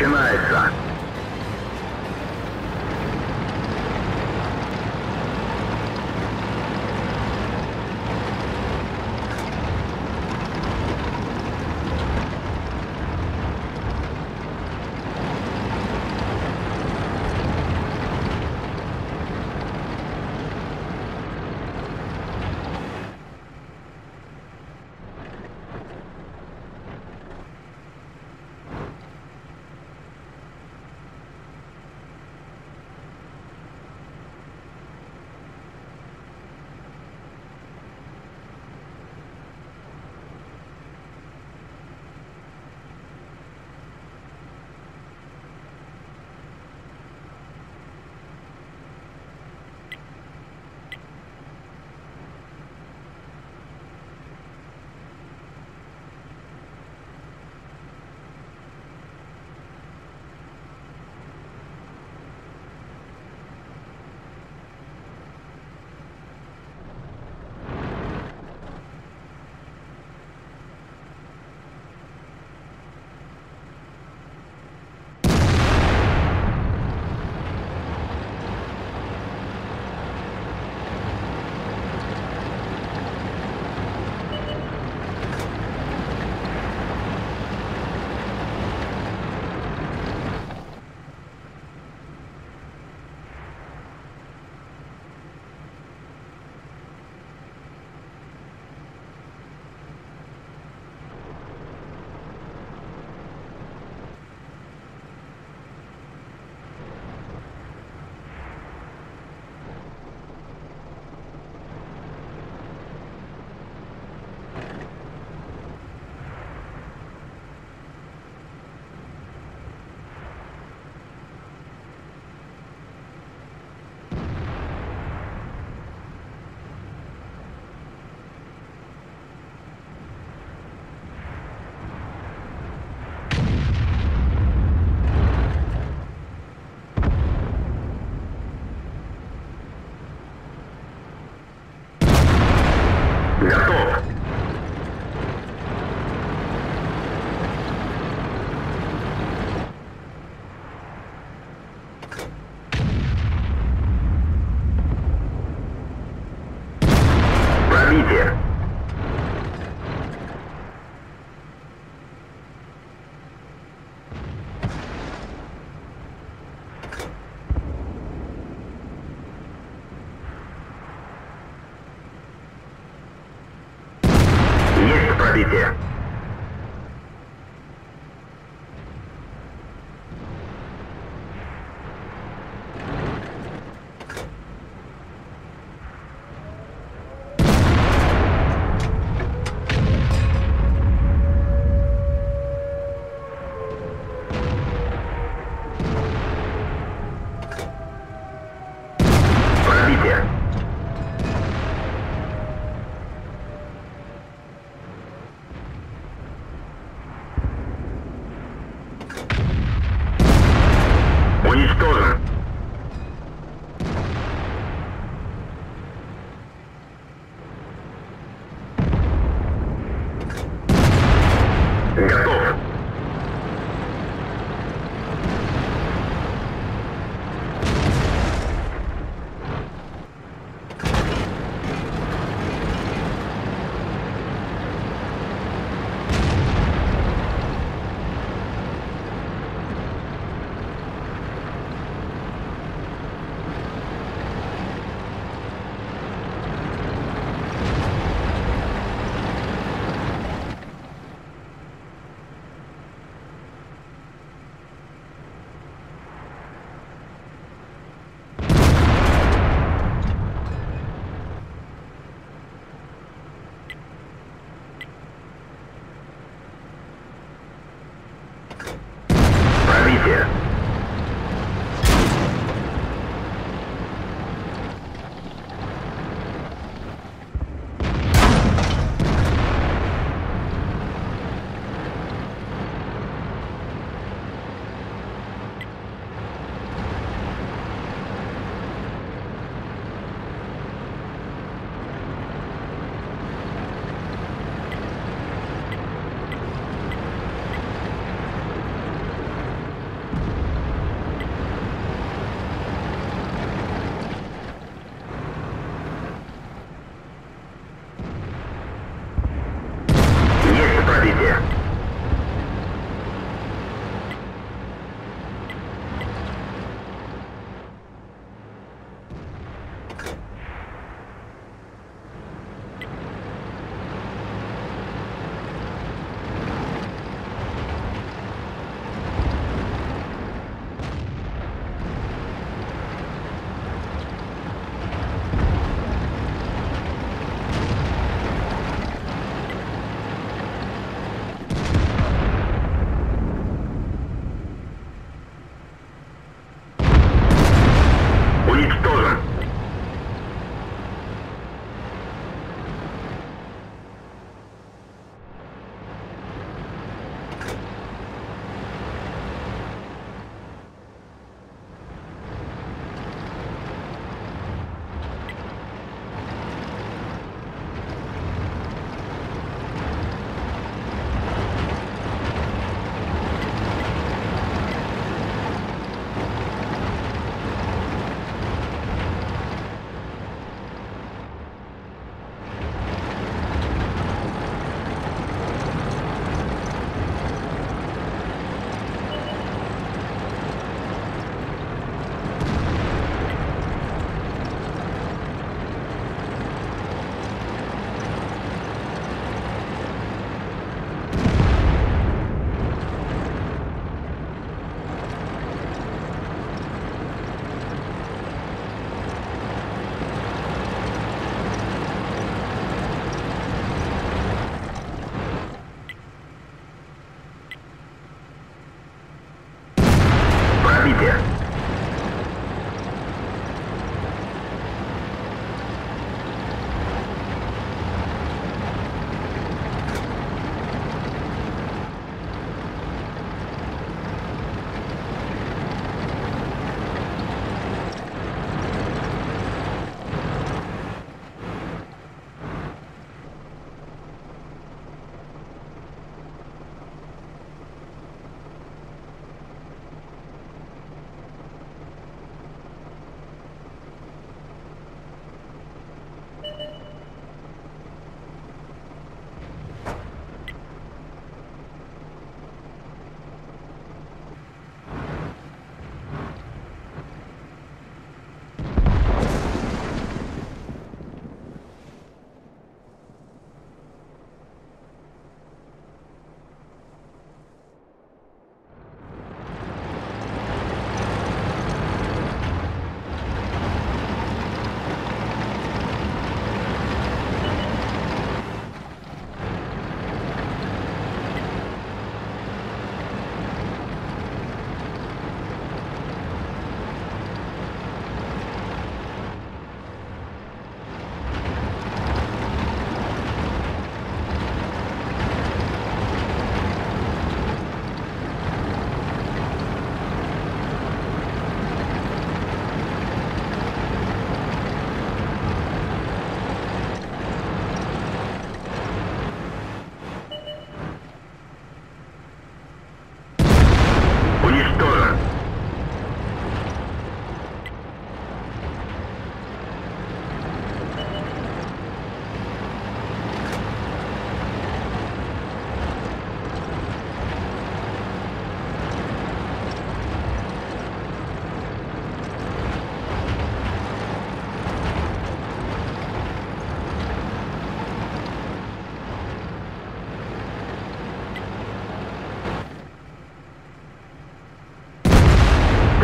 начинается. Пробитие.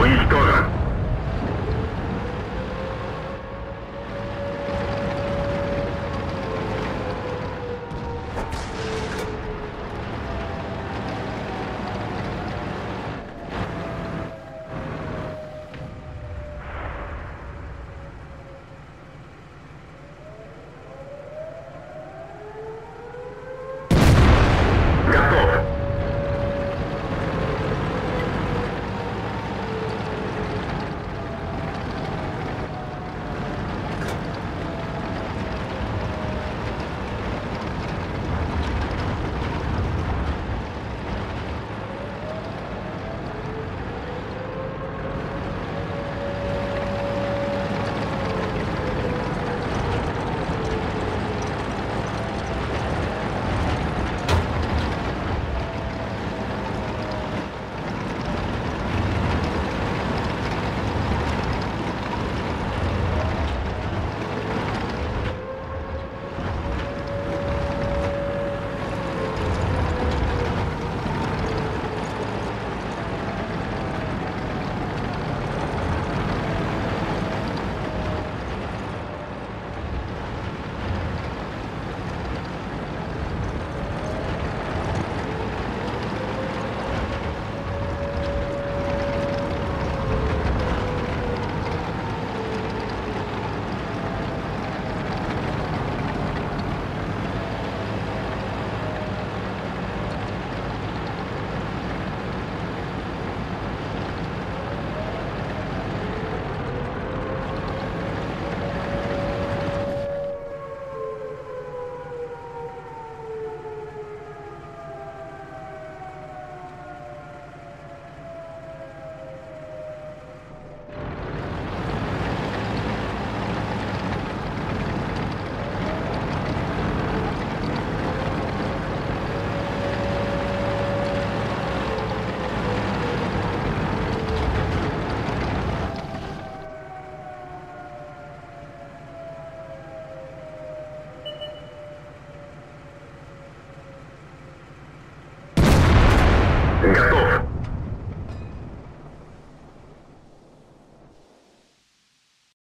уничтожен.